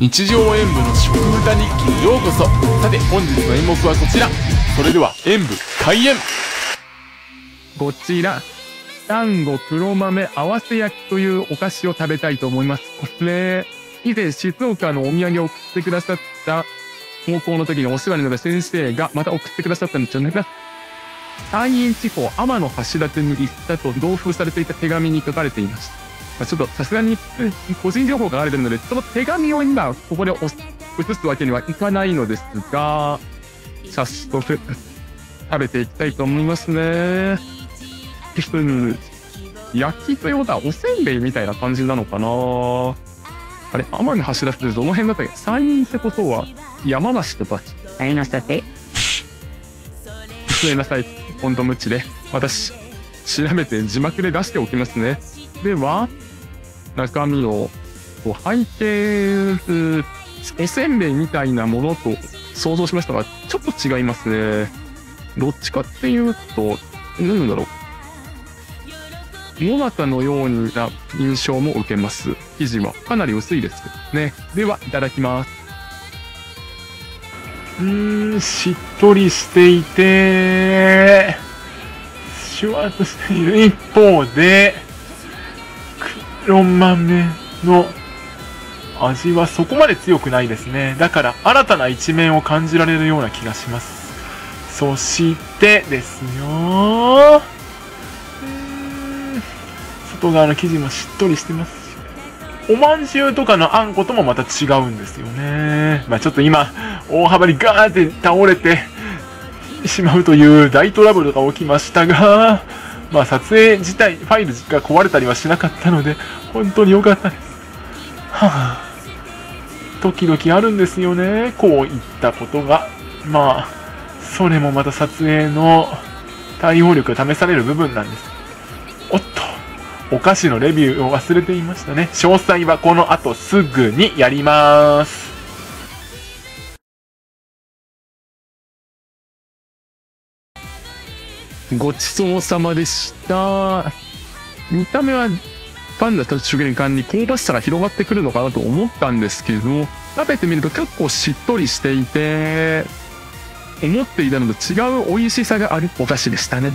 日常演舞の食歌日記にようこそ。さて本日の演目はこちら。それでは演舞開演。こちらサンゴ黒豆合わせ焼きというお菓子を食べたいと思います。これ以前静岡のお土産を送ってくださった高校の時にお世話になった先生がまた送ってくださったんですよね。山陰地方天の橋立に行ったと同封されていた手紙に書かれていました。まあ、ちょっとさすがに個人情報があられてるので、その手紙を今ここで写すわけにはいかないのですが、早速食べていきたいと思いますね。焼きということはおせんべいみたいな感じなのかな。あれ、天の橋立ってどの辺だったっけ？山陰ってことは山梨とか。山梨だって。ごめんなさい。本当無知で。私、調べて字幕で出しておきますね。では、中身を、背景、おせんべいみたいなものと想像しましたが、ちょっと違いますね。どっちかっていうと、何だろう。もなかのような印象も受けます。生地はかなり薄いですね。では、いただきます。しっとりしていて、シュワッとしている一方で、黒豆の味はそこまで強くないですね。だから、新たな一面を感じられるような気がします。そしてですよ。外側の生地もしっとりしてますし、おまんじゅうとかのあんこともまた違うんですよね。まあ、ちょっと今大幅にガーって倒れてしまうという大トラブルが起きましたが、まあ、撮影自体ファイルが壊れたりはしなかったので本当に良かったです、はあ、時々あるんですよね、こういったことが。まあそれもまた撮影の対応力が試される部分なんです。おっと、お菓子のレビューを忘れていましたね。詳細はこの後すぐにやります。ごちそうさまでした。見た目はパンダと食感に香ばしさが広がってくるのかなと思ったんですけど、食べてみると結構しっとりしていて、思っていたのと違う美味しさがあるお菓子でしたね。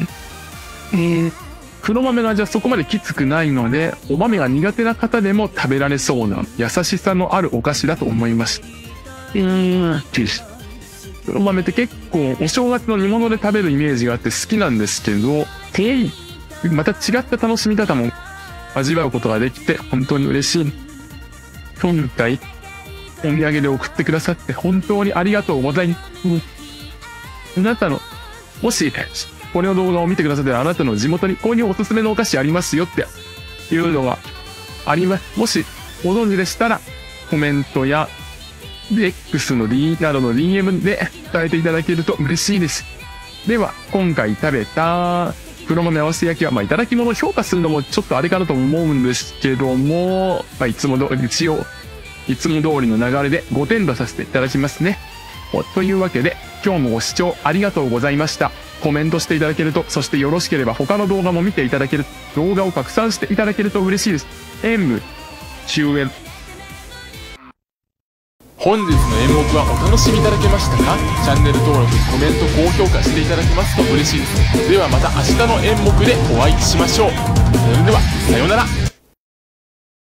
黒豆の味はそこまできつくないので、お豆が苦手な方でも食べられそうな優しさのあるお菓子だと思いました。黒豆って結構お正月の煮物で食べるイメージがあって好きなんですけど、また違った楽しみ方も味わうことができて本当に嬉しい。今回、お土産で送ってくださって本当にありがとうございます。あなたの、もし、これの動画を見てくださって、あなたの地元にこういうおすすめのお菓子ありますよっていうのがあります。もしご存知でしたら、コメントや X の D などの DM で伝えていただけると嬉しいです。では、今回食べた黒豆合わせ焼きは、まあ、いただき物を評価するのもちょっとあれかなと思うんですけども、まあ、いつも通り、一応、いつも通りの流れで5点出させていただきますね。というわけで、今日もご視聴ありがとうございました。コメントしていただけると、そしてよろしければ他の動画も見ていただける、動画を拡散していただけると嬉しいです。演舞終演。本日の演目はお楽しみいただけましたか？チャンネル登録、コメント、高評価していただけますと嬉しいです。ではまた明日の演目でお会いしましょう。それでは、さようなら。